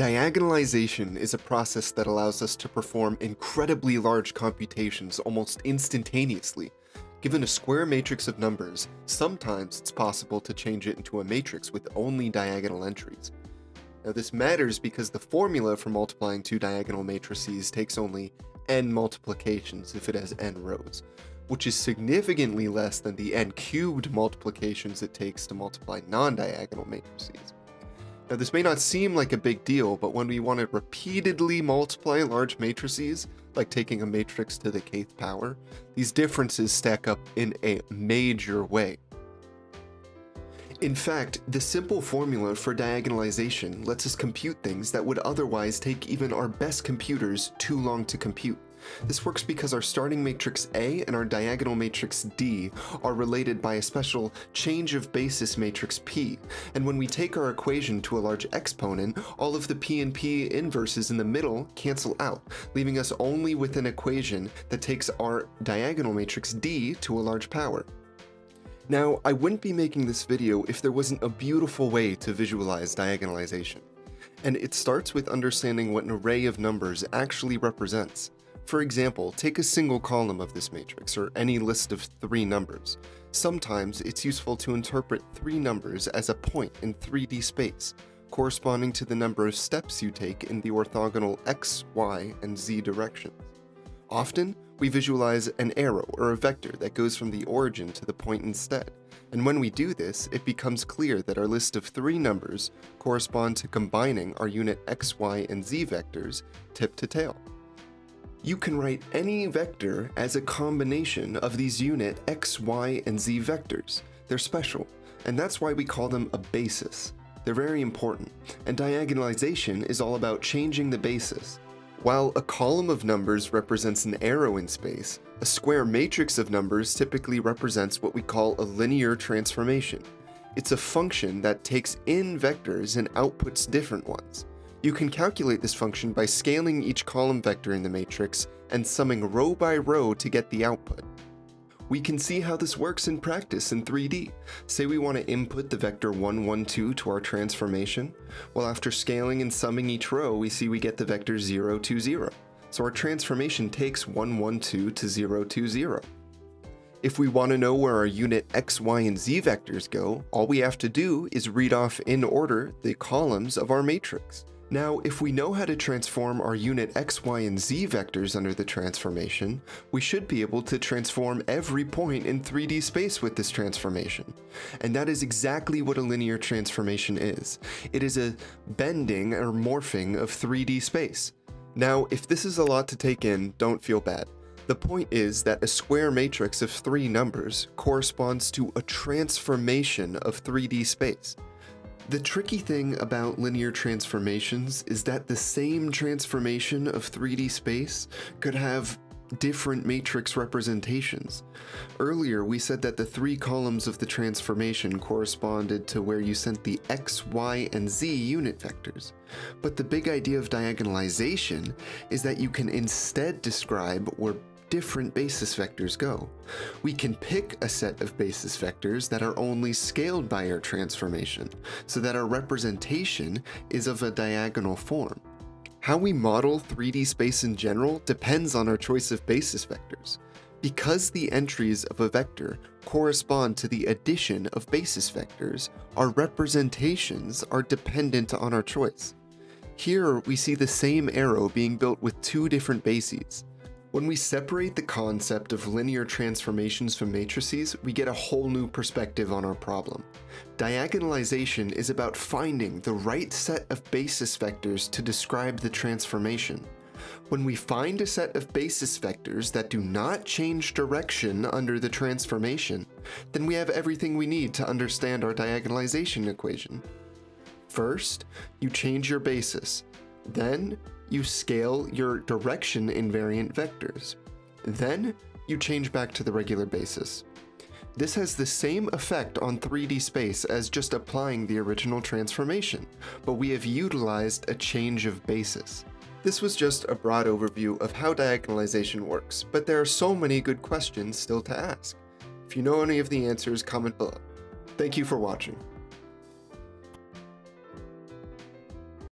Diagonalization is a process that allows us to perform incredibly large computations almost instantaneously. Given a square matrix of numbers, sometimes it's possible to change it into a matrix with only diagonal entries. Now this matters because the formula for multiplying two diagonal matrices takes only n multiplications if it has n rows, which is significantly less than the n cubed multiplications it takes to multiply non-diagonal matrices. Now this may not seem like a big deal, but when we want to repeatedly multiply large matrices, like taking a matrix to the kth power, these differences stack up in a major way. In fact, the simple formula for diagonalization lets us compute things that would otherwise take even our best computers too long to compute. This works because our starting matrix A and our diagonal matrix D are related by a special change of basis matrix P, and when we take our equation to a large exponent, all of the P and P inverses in the middle cancel out, leaving us only with an equation that takes our diagonal matrix D to a large power. Now, I wouldn't be making this video if there wasn't a beautiful way to visualize diagonalization, and it starts with understanding what an array of numbers actually represents. For example, take a single column of this matrix, or any list of three numbers. Sometimes it's useful to interpret three numbers as a point in 3D space, corresponding to the number of steps you take in the orthogonal x, y, and z directions. Often, we visualize an arrow or a vector that goes from the origin to the point instead, and when we do this, it becomes clear that our list of three numbers correspond to combining our unit x, y, and z vectors tip to tail. You can write any vector as a combination of these unit x, y, and z vectors. They're special, and that's why we call them a basis. They're very important, and diagonalization is all about changing the basis. While a column of numbers represents an arrow in space, a square matrix of numbers typically represents what we call a linear transformation. It's a function that takes in vectors and outputs different ones. You can calculate this function by scaling each column vector in the matrix and summing row by row to get the output. We can see how this works in practice in 3D. Say we want to input the vector 1, 1, 2 to our transformation. Well, after scaling and summing each row, we see we get the vector 0, 2, 0. So our transformation takes 1, 1, 2 to 0, 2, 0. If we want to know where our unit x, y, and z vectors go, all we have to do is read off in order the columns of our matrix. Now, if we know how to transform our unit x, y, and z vectors under the transformation, we should be able to transform every point in 3D space with this transformation. And that is exactly what a linear transformation is. It is a bending or morphing of 3D space. Now, if this is a lot to take in, don't feel bad. The point is that a square matrix of three numbers corresponds to a transformation of 3D space. The tricky thing about linear transformations is that the same transformation of 3D space could have different matrix representations. Earlier, we said that the three columns of the transformation corresponded to where you sent the x, y, and z unit vectors. But the big idea of diagonalization is that you can instead describe where different basis vectors go. We can pick a set of basis vectors that are only scaled by our transformation, so that our representation is of a diagonal form. How we model 3D space in general depends on our choice of basis vectors. Because the entries of a vector correspond to the addition of basis vectors, our representations are dependent on our choice. Here we see the same arrow being built with two different bases. When we separate the concept of linear transformations from matrices, we get a whole new perspective on our problem. Diagonalization is about finding the right set of basis vectors to describe the transformation. When we find a set of basis vectors that do not change direction under the transformation, then we have everything we need to understand our diagonalization equation. First, you change your basis. Then, you scale your direction invariant vectors. Then, you change back to the regular basis. This has the same effect on 3D space as just applying the original transformation, but we have utilized a change of basis. This was just a broad overview of how diagonalization works, but there are so many good questions still to ask. If you know any of the answers, comment below. Thank you for watching.